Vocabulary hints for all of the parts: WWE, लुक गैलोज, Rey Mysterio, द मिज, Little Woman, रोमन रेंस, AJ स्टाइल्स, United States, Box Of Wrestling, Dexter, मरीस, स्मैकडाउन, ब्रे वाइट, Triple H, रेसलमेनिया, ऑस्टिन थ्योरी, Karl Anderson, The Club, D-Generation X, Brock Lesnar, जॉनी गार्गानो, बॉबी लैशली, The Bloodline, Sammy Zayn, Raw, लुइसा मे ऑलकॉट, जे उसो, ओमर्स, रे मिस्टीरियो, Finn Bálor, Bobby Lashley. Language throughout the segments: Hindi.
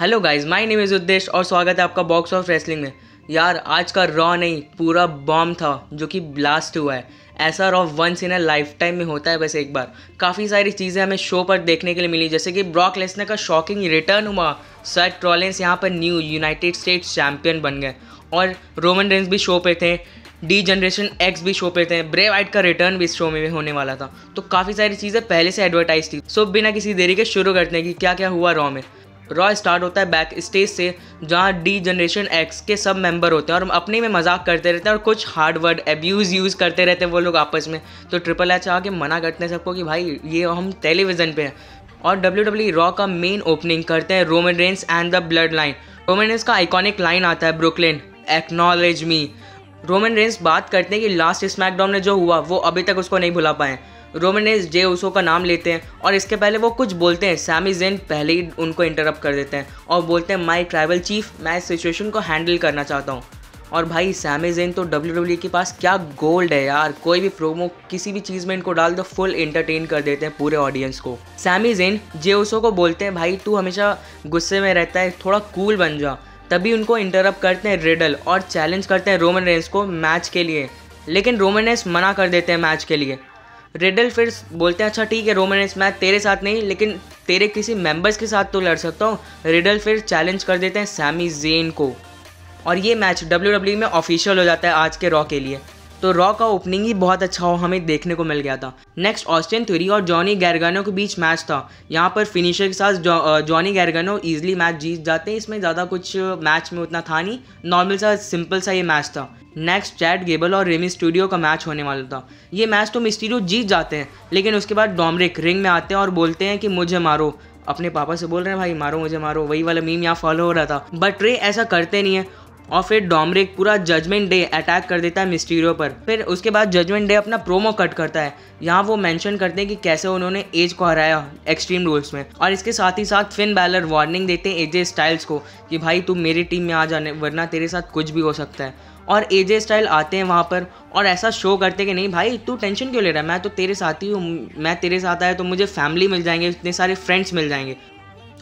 Hello guys, my name is Uddesh और स्वागत है आपका बॉक्स ऑफ रेसलिंग में। यार आज का रॉ नहीं पूरा बॉम्ब था जो कि ब्लास्ट हुआ है। ऐसा Raw once in a lifetime में होता है। वैसे एक बार काफ़ी सारी चीज़ें हमें शो पर देखने के लिए मिली, जैसे कि ब्रॉक लेसनर का शॉकिंग रिटर्न हुआ, सेथ रॉलिन्स यहाँ पर न्यू यूनाइटेड स्टेट्स चैम्पियन बन गए और रोमन रेंस भी शो पे थे, D-Generation X भी शो पे थे, ब्रे वाइट का रिटर्न भी इस शो में होने वाला था। तो काफ़ी सारी चीज़ें पहले से एडवर्टाइज थी। सो बिना किसी देरी के शुरू करते हैं कि क्या क्या हुआ रॉ में। रॉ स्टार्ट होता है बैक स्टेज से, जहाँ D-Generation X के सब मेंबर होते हैं और अपने में मजाक करते रहते हैं और कुछ हार्ड वर्ड एब्यूज़ यूज़ करते रहते हैं वो लोग आपस में। तो ट्रिपल एच आके मना करते हैं सबको कि भाई ये हम टेलीविज़न पे हैं। और WWE रॉ का मेन ओपनिंग करते हैं रोमन रेंस and the Bloodline. रोमन रेंस का आइकॉनिक लाइन आता है, Brooklyn acknowledge me. रोमन रेंस बात करते हैं कि लास्ट स्मैकडाउन में जो हुआ वो अभी तक उसको नहीं भुला पाए। रोमन रेंस जे उसो का नाम लेते हैं और इसके पहले वो कुछ बोलते हैं, सैमी ज़ेन पहले ही उनको इंटरप्ट कर देते हैं और बोलते हैं माय ट्राइबल चीफ, मैं इस सिचुएशन को हैंडल करना चाहता हूँ। और भाई सैमी ज़ेन तो WWE के पास क्या गोल्ड है यार, कोई भी प्रोमो किसी भी चीज़ में इनको डाल दो, फुल एंटरटेन कर देते हैं पूरे ऑडियंस को। सैमी ज़ेन जे उसो को बोलते हैं भाई तू हमेशा गुस्से में रहता है, थोड़ा कूल बन जा। तभी उनको इंटरप्ट करते हैं रिडल और चैलेंज करते हैं रोमन रेंस को मैच के लिए, लेकिन रोमन रेंस मना कर देते हैं मैच के लिए। रिडल फिर बोलते हैं अच्छा ठीक है रोमन रेंस, मैं तेरे साथ नहीं लेकिन तेरे किसी मेंबर्स के साथ तो लड़ सकता हूँ। रिडल फिर चैलेंज कर देते हैं सैमी ज़ेन को और ये मैच WWE में ऑफिशियल हो जाता है आज के रॉ के लिए। तो रॉ का ओपनिंग ही बहुत अच्छा हो हमें देखने को मिल गया था। नेक्स्ट ऑस्टिन थ्योरी और जॉनी गार्गानो के बीच मैच था। यहाँ पर फिनिशर के साथ जॉनी गार्गानो ईजिली मैच जीत जाते हैं। इसमें ज़्यादा कुछ मैच में उतना था नहीं, नॉर्मल सा सिंपल सा ये मैच था। नेक्स्ट चैड गेबल और रे मिस्टीरियो का मैच होने वाला था। ये मैच तो मिस्टीरियो जीत जाते हैं, लेकिन उसके बाद डोमिनिक रिंग में आते हैं और बोलते हैं कि मुझे मारो। अपने पापा से बोल रहे हैं भाई मारो मुझे मारो, वही वाला मीम यहाँ फॉलो हो रहा था। बट रे ऐसा करते नहीं है और फिर डोमिनिक पूरा जजमेंट डे अटैक कर देता है मिस्टीरियो पर। फिर उसके बाद जजमेंट डे अपना प्रोमो कट करता है। यहाँ वो मेंशन करते हैं कि कैसे उन्होंने एज को हराया एक्सट्रीम रूल्स में, और इसके साथ ही साथ फिन बैलर वार्निंग देते हैं AJ स्टाइल्स को कि भाई तुम मेरी टीम में आ जाने वरना तेरे साथ कुछ भी हो सकता है। और AJ स्टाइल आते हैं वहाँ पर और ऐसा शो करते कि नहीं भाई तू टेंशन क्यों ले रहा है, मैं तो तेरे साथ ही हूँ, मैं तेरे साथ आया तो मुझे फैमिली मिल जाएंगे, इतने सारे फ्रेंड्स मिल जाएंगे।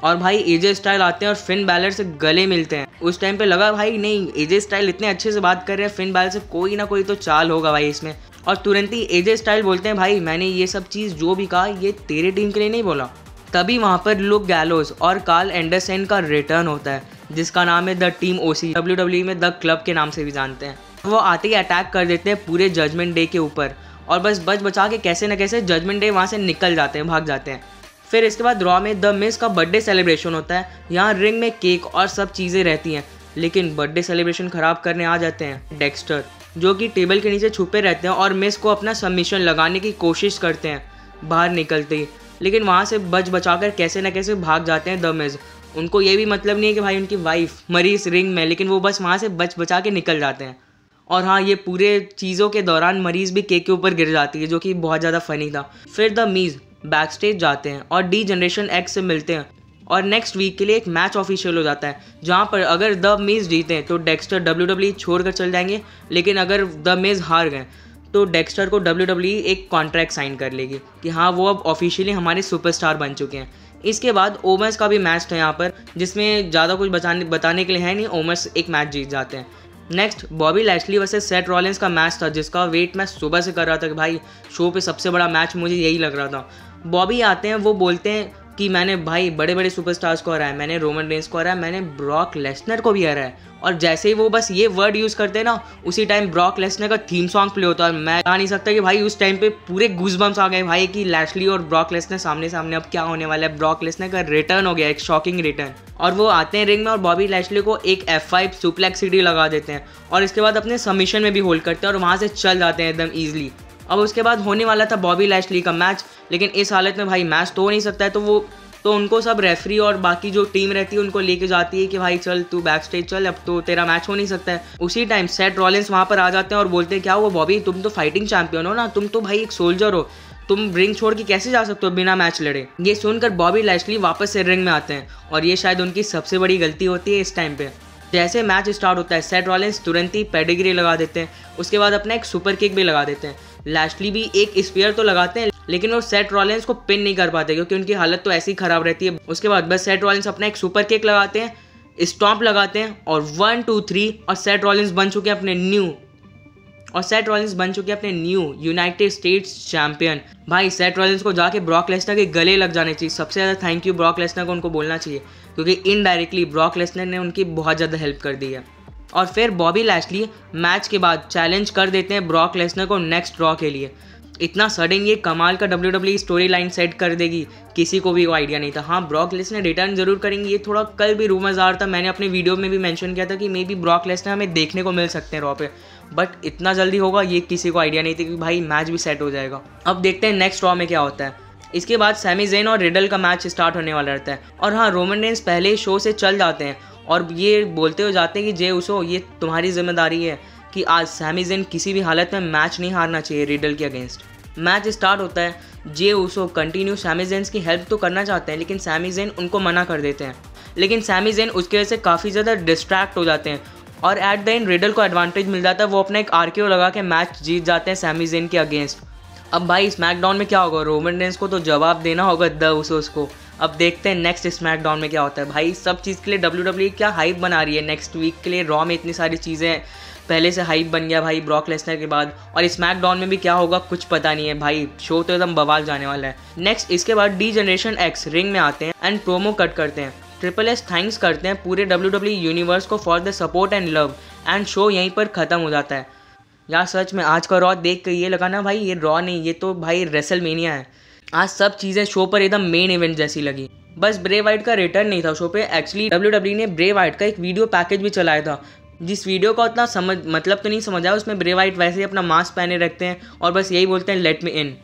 और भाई AJ स्टाइल आते हैं और फिन बैलर से गले मिलते हैं। उस टाइम पे लगा भाई नहीं AJ स्टाइल इतने अच्छे से बात कर रहे हैं, फिन बैलर से कोई ना कोई तो चाल होगा भाई इसमें। और तुरंत ही AJ स्टाइल बोलते हैं भाई मैंने ये सब चीज़ जो भी कहा ये तेरे टीम के लिए नहीं बोला। तभी वहाँ पर लुक गैलोज और कार्ल एंडरसन का रिटर्न होता है, जिसका नाम है द टीम OC, WWE में द क्लब के नाम से भी जानते हैं। वो आते ही अटैक कर देते हैं पूरे जजमेंट डे के ऊपर और बस बच बचा के कैसे न कैसे जजमेंट डे वहाँ से निकल जाते हैं, भाग जाते हैं। फिर इसके बाद रॉ में द मिज का बर्थडे सेलिब्रेशन होता है। यहाँ रिंग में केक और सब चीज़ें रहती हैं, लेकिन बर्थडे सेलिब्रेशन ख़राब करने आ जाते हैं डेक्स्टर, जो कि टेबल के नीचे छुपे रहते हैं और मिज को अपना सबमिशन लगाने की कोशिश करते हैं बाहर निकलते ही, लेकिन वहाँ से बच बचा कर कैसे न कैसे भाग जाते हैं द मिज। उनको ये भी मतलब नहीं है कि भाई उनकी वाइफ मरीस रिंग में, लेकिन वो बस वहाँ से बच बचा के निकल जाते हैं। और हाँ ये पूरे चीज़ों के दौरान मरीज़ भी केक के ऊपर गिर जाती है, जो कि बहुत ज़्यादा फनी था। फिर द मिज बैकस्टेज जाते हैं और D-Generation X से मिलते हैं और नेक्स्ट वीक के लिए एक मैच ऑफिशियल हो जाता है, जहां पर अगर द मिज जीते हैं तो डेक्स्टर WWE छोड़कर चल जाएंगे, लेकिन अगर द मिज हार गए तो डेक्स्टर को WWE एक कॉन्ट्रैक्ट साइन कर लेगी कि हाँ वो अब ऑफिशियली हमारे सुपरस्टार बन चुके हैं। इसके बाद ओमर्स का भी मैच था यहाँ पर, जिसमें ज़्यादा कुछ बताने के लिए है नहीं, ओमर्स एक मैच जीत जाते हैं। Next बॉबी लैशली versus Seth Rollins का मैच था, जिसका वेट मैं सुबह से कर रहा था कि भाई शो पे सबसे बड़ा मैच मुझे यही लग रहा था। बॉबी आते हैं, वो बोलते हैं कि मैंने भाई बड़े बड़े सुपरस्टार्स को हराया, मैंने रोमन रेंस को हराया, मैंने ब्रॉक लेसनर को भी हराया। और जैसे ही वो बस ये वर्ड यूज़ करते हैं ना, उसी टाइम ब्रॉक लेसनर का थीम सॉन्ग प्ले होता है। मैं बता नहीं सकता कि भाई उस टाइम पे पूरे गूजबम्स आ गए भाई कि लैशली और ब्रॉक लेसनर सामने सामने, अब क्या होने वाला है। ब्रॉक लेसनर का रिटर्न हो गया, एक शॉकिंग रिटर्न, और वो आते हैं रिंग में और बॉबी लैशली को एक F5 सुप्लेक्स सीढ़ी लगा देते हैं और इसके बाद अपने सबमिशन में भी होल्ड करते हैं और वहाँ से चल जाते हैं एकदम ईजिली। अब उसके बाद होने वाला था बॉबी लैशली का मैच, लेकिन इस हालत में भाई मैच तो हो नहीं सकता है, तो वो तो उनको सब रेफरी और बाकी जो टीम रहती है उनको लेके जाती है कि भाई चल तू बैक स्टेज चल, अब तो तेरा मैच हो नहीं सकता है। उसी टाइम सेथ रॉलिन्स वहाँ पर आ जाते हैं और बोलते हैं क्या हुआ बॉबी, तुम तो फाइटिंग चैंपियन हो ना, तुम तो भाई एक सोल्जर हो, तुम रिंग छोड़ के कैसे जा सकते हो बिना मैच लड़े। ये सुनकर बॉबी लैशली वापस से रिंग में आते हैं और ये शायद उनकी सबसे बड़ी गलती होती है इस टाइम पे। जैसे मैच स्टार्ट होता है सेथ रॉलिन्स तुरंत ही पेडिग्री लगा देते हैं, उसके बाद अपना एक सुपर किक भी लगा देते हैं, लैशली भी एक स्पीयर तो लगाते हैं, लेकिन वो सेथ रॉलिन्स को पिन नहीं कर पाते क्योंकि उनकी हालत तो ऐसी खराब रहती है। उसके बाद बस सेथ रॉलिन्स अपना एक सुपर किक लगाते हैं, स्टॉम्प लगाते हैं और 1 2 3 और सेथ रॉलिन्स बन चुके हैं अपने न्यू यूनाइटेड स्टेट्स चैंपियन। भाई सेथ रॉलिन्स को जाके ब्रॉक लेसनर के गले लग जाने चाहिए, सबसे ज़्यादा थैंक यू ब्रॉक लेसनर को उनको बोलना चाहिए क्योंकि इनडायरेक्टली ब्रॉक लेसनर ने उनकी बहुत ज़्यादा हेल्प कर दी है। और फिर बॉबी लैशली मैच के बाद चैलेंज कर देते हैं ब्रॉक लेसनर को नेक्स्ट रॉ के लिए। इतना सडन ये कमाल का WWE स्टोरी लाइन सेट कर देगी, किसी को भी वो आइडिया नहीं था। हाँ ब्रॉक लेसनर रिटर्न जरूर करेंगे, ये थोड़ा कल भी रूमर्स आ रहा था, मैंने अपने वीडियो में भी मेंशन किया था कि मे बी ब्रॉक लेसनर हमें देखने को मिल सकते हैं रॉ पे, बट इतना जल्दी होगा ये किसी को आइडिया नहीं था कि भाई मैच भी सेट हो जाएगा। अब देखते हैं नेक्स्ट रॉ में क्या होता है। इसके बाद सैमी ज़ेन और रिडल का मैच स्टार्ट होने वाला रहता है और हाँ रोमन रेंस पहले शो से चल जाते हैं और ये बोलते हो जाते हैं कि जे उसो ये तुम्हारी जिम्मेदारी है कि आज सैमी ज़ेन किसी भी हालत में मैच नहीं हारना चाहिए रिडल के अगेंस्ट। मैच स्टार्ट होता है, जे उसो continue Sami Zayn की हेल्प तो करना चाहते हैं लेकिन सैमी ज़ेन उनको मना कर देते हैं, लेकिन सैमी ज़ेन उसकी वजह से काफ़ी ज़्यादा डिस्ट्रैक्ट हो जाते हैं और एट द एंड रिडल को एडवांटेज मिल जाता है, वो अपना एक आरकेओ लगा के मैच जीत जाते हैं सैमी ज़ेन के अगेंस्ट। अब भाई स्मैकडाउन में क्या होगा, रोमन रेंस को तो जवाब देना होगा द उसोस को। अब देखते हैं नेक्स्ट स्मैकडाउन में क्या होता है। भाई सब चीज़ के लिए WWE क्या हाइप बना रही है नेक्स्ट वीक के लिए, रॉ में इतनी सारी चीज़ें पहले से हाइप बन गया भाई ब्रॉक लेसनर के बाद, और स्मैकडाउन में भी क्या होगा कुछ पता नहीं है भाई, शो तो एकदम बवाल जाने वाला है। नेक्स्ट इसके बाद D-Generation X रिंग में आते हैं एंड प्रोमो कट करते हैं, ट्रिपल एच थैंक्स करते हैं पूरे WWE यूनिवर्स को for the support and love and show यहीं पर ख़त्म हो जाता है। यार सच में आज का रॉ देख कर ये लगा ना भाई ये रॉ नहीं, ये तो भाई रेसलमेनिया है। आज सब चीज़ें शो पर एकदम मेन इवेंट जैसी लगी, बस ब्रे वाइट का रिटर्न नहीं था शो पे। एक्चुअली WWE ने ब्रे वाइट का एक वीडियो पैकेज भी चलाया था, जिस वीडियो का उतना मतलब तो नहीं समझा, उसमें ब्रे वाइट वैसे ही अपना मास्क पहने रखते हैं और बस यही बोलते हैं लेट मी इन।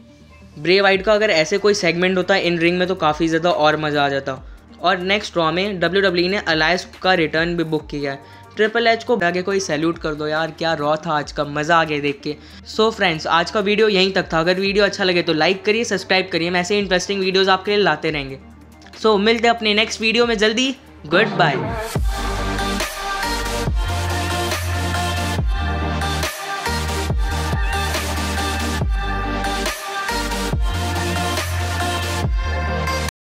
ब्रे वाइट का अगर ऐसे कोई सेगमेंट होता इन रिंग में तो काफ़ी ज़्यादा और मज़ा आ जाता। और नेक्स्ट रॉ में WWE ने अलायस का रिटर्न भी बुक किया है, ट्रिपल एच को आगे कोई सैल्यूट कर दो। यार क्या रॉ था आज का, मज़ा आ गया देख के। सो फ्रेंड्स आज का वीडियो यहीं तक था, अगर वीडियो अच्छा लगे तो लाइक करिए, सब्सक्राइब करिए, हम ऐसे इंटरेस्टिंग वीडियोस आपके लिए लाते रहेंगे। सो मिलते हैं अपने नेक्स्ट वीडियो में जल्दी, गुड बाय।